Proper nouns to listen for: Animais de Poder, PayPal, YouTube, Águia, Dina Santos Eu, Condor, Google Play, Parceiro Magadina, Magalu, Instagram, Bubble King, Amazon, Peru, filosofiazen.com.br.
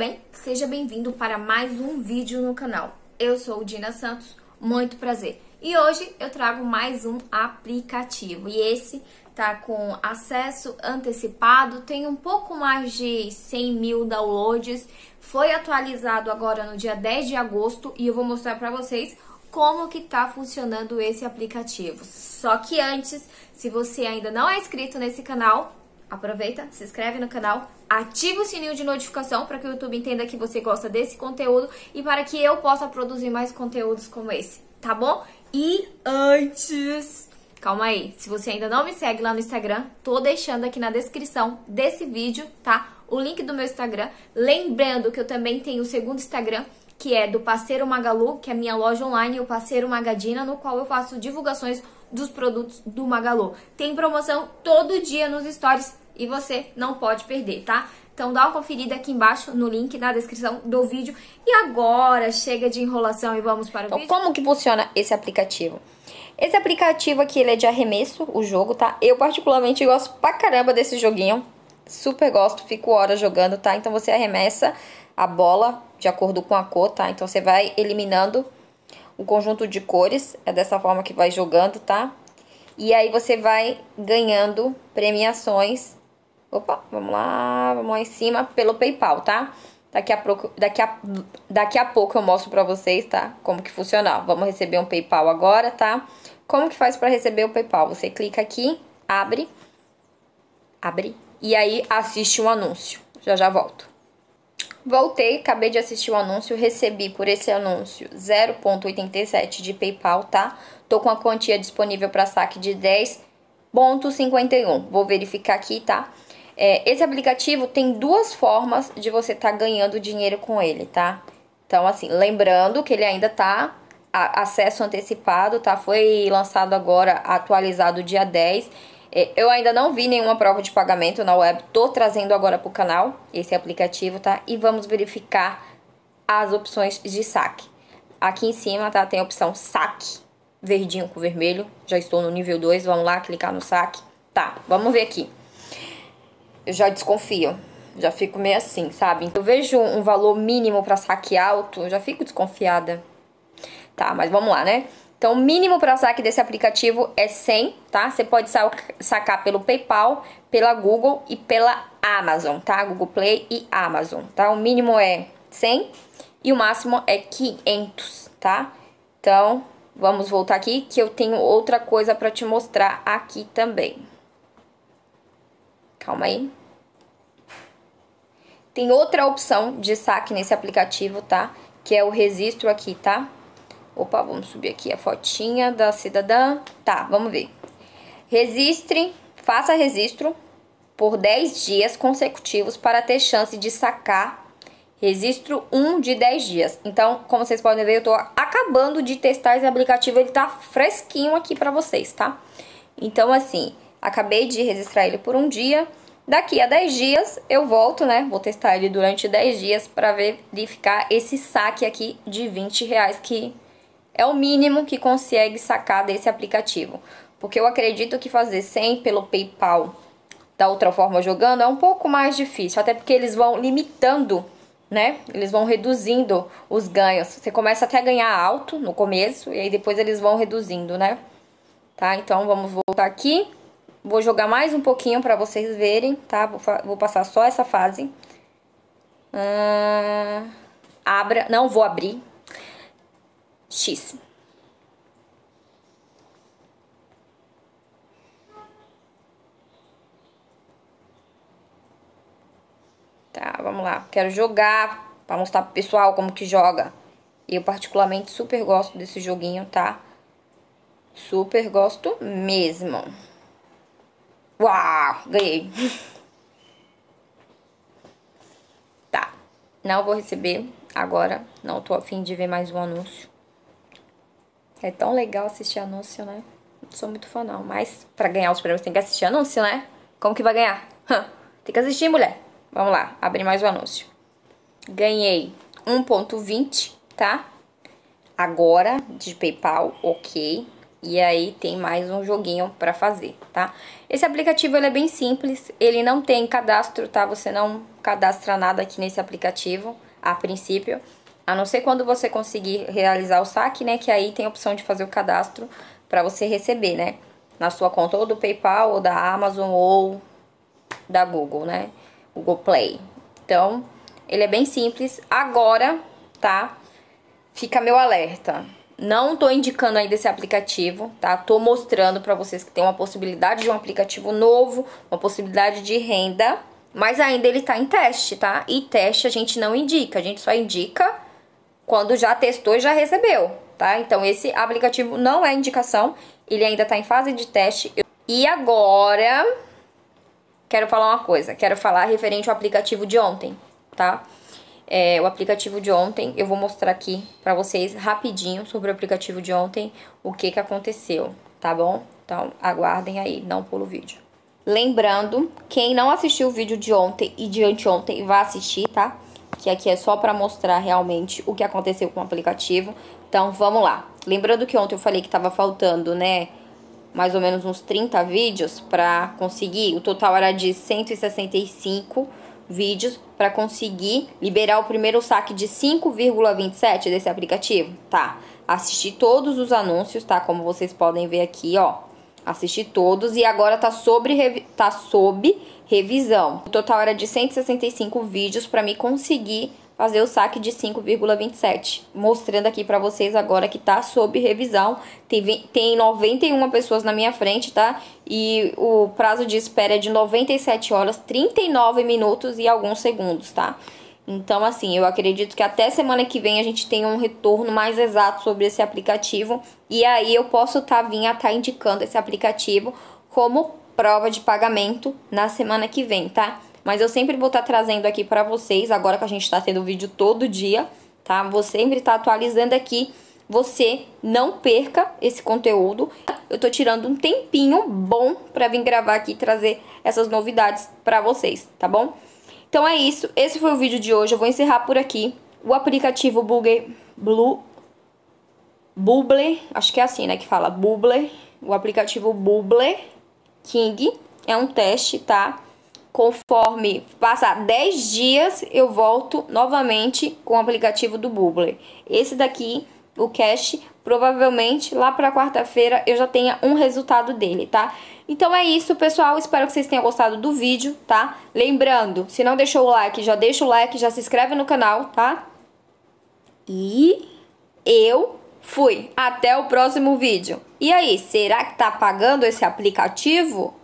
bem? Seja bem-vindo para mais um vídeo no canal. Eu sou Dina Santos, muito prazer. E hoje eu trago mais um aplicativo. E esse tá com acesso antecipado, tem um pouco mais de 100 mil downloads. Foi atualizado agora no dia 10 de agosto e eu vou mostrar para vocês como que tá funcionando esse aplicativo. Só que antes, se você ainda não é inscrito nesse canal, aproveita, se inscreve no canal, ativa o sininho de notificação para que o YouTube entenda que você gosta desse conteúdo e para que eu possa produzir mais conteúdos como esse, tá bom? E antes, calma aí, se você ainda não me segue lá no Instagram, tô deixando aqui na descrição desse vídeo, tá? O link do meu Instagram, lembrando que eu também tenho o segundo Instagram, que é do Parceiro Magalu, que é minha loja online, o Parceiro Magadina, no qual eu faço divulgações dos produtos do Magalu. Tem promoção todo dia nos stories e você não pode perder, tá? Então dá uma conferida aqui embaixo no link na descrição do vídeo. E agora chega de enrolação e vamos para o vídeo. Como que funciona esse aplicativo? Esse aplicativo aqui, ele é de arremesso, o jogo, tá? Eu particularmente gosto pra caramba desse joguinho. Super gosto, fico horas jogando, tá? Então você arremessa a bola de acordo com a cor, tá? Então você vai eliminando o conjunto de cores, é dessa forma que vai jogando, tá? E aí você vai ganhando premiações. Opa, vamos lá em cima pelo PayPal, tá? Daqui a pouco eu mostro pra vocês, tá? Como que funciona. Vamos receber um PayPal agora, tá? Como que faz pra receber o PayPal? Você clica aqui, abre. E aí, assiste um anúncio. Já já volto. Voltei, acabei de assistir o anúncio. Recebi por esse anúncio 0,87 de PayPal, tá? Tô com a quantia disponível para saque de 10,51. Vou verificar aqui, tá? Esse aplicativo tem duas formas de você tá ganhando dinheiro com ele, tá? Então, assim, lembrando que ele ainda tá acesso antecipado, tá? Foi lançado agora, atualizado dia 10. Eu ainda não vi nenhuma prova de pagamento na web, tô trazendo agora pro canal esse aplicativo, tá? E vamos verificar as opções de saque. Aqui em cima, tá? Tem a opção saque, verdinho com vermelho, já estou no nível 2, vamos lá clicar no saque. Tá, vamos ver aqui. Eu já desconfio, já fico meio assim, sabe? Então, eu vejo um valor mínimo pra saque alto, eu já fico desconfiada. Tá, mas vamos lá, né? Então, o mínimo para saque desse aplicativo é 100, tá? Você pode sacar pelo PayPal, pela Google e pela Amazon, tá? Google Play e Amazon, tá? O mínimo é 100 e o máximo é 500, tá? Então, vamos voltar aqui que eu tenho outra coisa para te mostrar aqui também. Calma aí. Tem outra opção de saque nesse aplicativo, tá? Que é o registro aqui, tá? Opa, vamos subir aqui a fotinha da cidadã. Tá, vamos ver. Registre, faça registro por 10 dias consecutivos para ter chance de sacar registro 1 de 10 dias. Então, como vocês podem ver, eu tô acabando de testar esse aplicativo. Ele tá fresquinho aqui pra vocês, tá? Então, assim, acabei de registrar ele por um dia. Daqui a 10 dias eu volto, né? Vou testar ele durante 10 dias pra verificar esse saque aqui de 20 reais que... é o mínimo que consegue sacar desse aplicativo. Porque eu acredito que fazer 100 pelo PayPal da outra forma jogando é um pouco mais difícil. Até porque eles vão limitando, né? Eles vão reduzindo os ganhos. Você começa até a ganhar alto no começo e aí depois eles vão reduzindo, né? Tá? Então vamos voltar aqui. Vou jogar mais um pouquinho pra vocês verem, tá? Vou passar só essa fase. Abra. Não vou abrir. X. Tá, vamos lá. Quero jogar pra mostrar pro pessoal como que joga. Eu particularmente super gosto desse joguinho, tá? Super gosto mesmo. Uau, ganhei. Tá, não vou receber agora. Não tô a fim de ver mais um anúncio. É tão legal assistir anúncio, né? Não sou muito fã, não. Mas pra ganhar os prêmios tem que assistir anúncio, né? Como que vai ganhar? Tem que assistir, mulher. Vamos lá. Abrir mais um anúncio. Ganhei 1,20, tá? Agora, de PayPal, ok. E aí tem mais um joguinho pra fazer, tá? Esse aplicativo, ele é bem simples, ele não tem cadastro, tá? Você não cadastra nada aqui nesse aplicativo, a princípio. A não ser quando você conseguir realizar o saque, né? Que aí tem a opção de fazer o cadastro pra você receber, né? Na sua conta ou do PayPal, ou da Amazon, ou da Google, né? Google Play. Então, ele é bem simples. Agora, tá? Fica meu alerta. Não tô indicando ainda esse aplicativo, tá? Tô mostrando pra vocês que tem uma possibilidade de um aplicativo novo, uma possibilidade de renda, mas ainda ele tá em teste, tá? E teste a gente não indica, a gente só indica quando já testou e já recebeu, tá? Então esse aplicativo não é indicação, ele ainda tá em fase de teste. E agora, quero falar uma coisa, quero falar referente ao aplicativo de ontem, tá? O aplicativo de ontem, eu vou mostrar aqui pra vocês rapidinho sobre o aplicativo de ontem, o que que aconteceu, tá bom? Então, aguardem aí, não pulo o vídeo. Lembrando, quem não assistiu o vídeo de ontem e de anteontem, vá assistir, tá? Que aqui é só pra mostrar realmente o que aconteceu com o aplicativo. Então, vamos lá. Lembrando que ontem eu falei que tava faltando, né, mais ou menos uns 30 vídeos pra conseguir. O total era de 165 vídeos para conseguir liberar o primeiro saque de 5,27 desse aplicativo, tá? Assisti todos os anúncios, tá? Como vocês podem ver aqui, ó. Assisti todos e agora tá sob revisão. O total era de 165 vídeos para me conseguir fazer o saque de 5,27. Mostrando aqui para vocês agora que tá sob revisão. Tem 91 pessoas na minha frente, tá? E o prazo de espera é de 97 horas, 39 minutos e alguns segundos, tá? Então, assim, eu acredito que até semana que vem a gente tenha um retorno mais exato sobre esse aplicativo. E aí eu posso vir a indicando esse aplicativo como prova de pagamento na semana que vem, tá? Mas eu sempre vou estar trazendo aqui pra vocês, agora que a gente tá tendo vídeo todo dia, tá? Vou sempre tá atualizando aqui, você não perca esse conteúdo. Eu tô tirando um tempinho bom pra vir gravar aqui e trazer essas novidades pra vocês, tá bom? Então é isso, esse foi o vídeo de hoje, eu vou encerrar por aqui. O aplicativo Bubble, acho que é assim, né, que fala Bubble. O aplicativo Bubble King é um teste, tá? Conforme passar 10 dias, eu volto novamente com o aplicativo do Bubble. Esse daqui, o cash, provavelmente lá para quarta-feira eu já tenha um resultado dele, tá? Então é isso, pessoal. Espero que vocês tenham gostado do vídeo, tá? Lembrando, se não deixou o like, já deixa o like, já se inscreve no canal, tá? E eu fui. Até o próximo vídeo. E aí, será que tá pagando esse aplicativo?